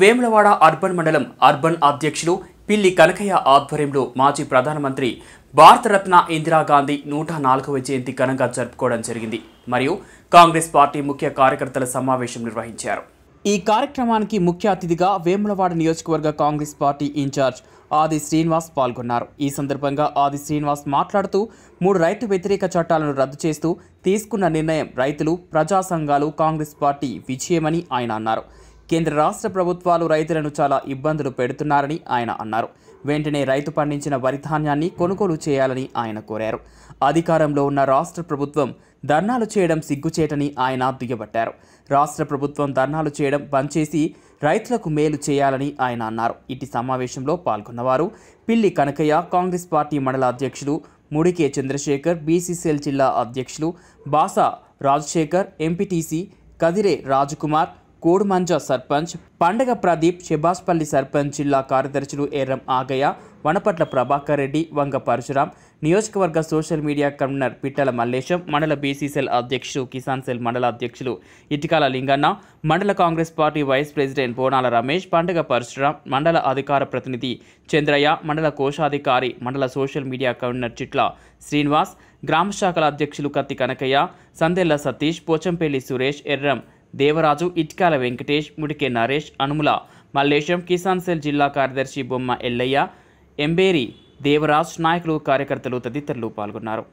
वेमुలవాడ urban मंडलम urban अध्यक्षुलु पिल्ली कनकय्या आध्वर्यंलो माजी प्रधानमंत्री भारत रत्न इंदिरा गांधी 104వ జయంతి ఘనంగా జరుపుకోవడం జరిగింది మరియు కాంగ్రెస్ పార్టీ ముఖ్య కార్యకర్తల సమావేశం నిర్వహించారు। ఈ కార్యక్రమానికి ముఖ్య అతిథిగా వేములవాడ నియోజకవర్గ కాంగ్రెస్ పార్టీ ఇన్ఛార్జ్ ఆది శ్రీనివాస్ పాల్గొన్నారు। ఈ సందర్భంగా ఆది శ్రీనివాస్ మాట్లాడుతూ మూడు రైతు వ్యతిరేక చట్టాలను రద్దు చేస్తూ తీసుకున్న నిర్ణయం రైతులు ప్రజా సంఘాలు కాంగ్రెస్ పార్టీ విజయమని ఆయన అన్నారు। కేంద్ర రాష్ట్ర ప్రభుత్వాలు రైతులను చాలా ఇబ్బందులు పెడుతున్నారని ఆయన అన్నారు। వెంటనే రైతు పండించిన వరి ధాన్యాన్ని కొనుగోలు చేయాలని ఆయన కోరారు। అధికారంలో ఉన్న రాష్ట్ర ప్రభుత్వం ధర్నాలు చేయడం సిగ్గుచేటని ఆయన దుయ్యబట్టారు। రాష్ట్ర ప్రభుత్వం ధర్నాలు చేయడం బంద్ చేసి రైతులకు మేలు చేయాలని ఆయన అన్నారు। ఇట్టి సమావేశంలో పాల్గొన్నవారు పిల్లి కనకయ్య, కాంగ్రెస్ పార్టీ మండల అధ్యక్షులు ముడకే చంద్రశేఖర్, బీసీసీఎల్ జిల్లా అధ్యక్షులు బాసా రాజశేఖర్, ఎంపీటీసి కదిరే రాజకుమార్, कोडमंजा सरपंच पांडगा प्रदीप, शेबासपल्ली सरपंच, जिला कार्यदर्शुलु एरम वनपट्टला प्रभाकर रेड्डी, वंगा परशुराम, नियोजकवर्ग social media convener Pittala Mallesham, मंडल बीसीसीएल अध्यक्षुलु किसान सेल मंडल अध्यक्षुलु इट्टकाला लिंगन्ना, मंडल Congress party vice president Ponala Ramesh, Pandaga Parashuram, मंडल अधिकार प्रतिनिधि चंद्रय्य, मंडल कोषाधिकारी, मंडल social media convener Chitla Srinivas, ग्राम शाखल अध्यक्षुलु कार्तिकनकया, संदेला सतीश, पोचमपल्ली सुरेश, एरम देवराजु, इट्टकाल वेंकटेश, मुडके नरेश, अनुमला मल्लेशम, किसान सेल जिला कार्यदर्शि बोम्मा एल्लैया, एंबेरी देवराज, नायकलू कार्यकर्तलु तदितरुलु पाल्गोन्नारु।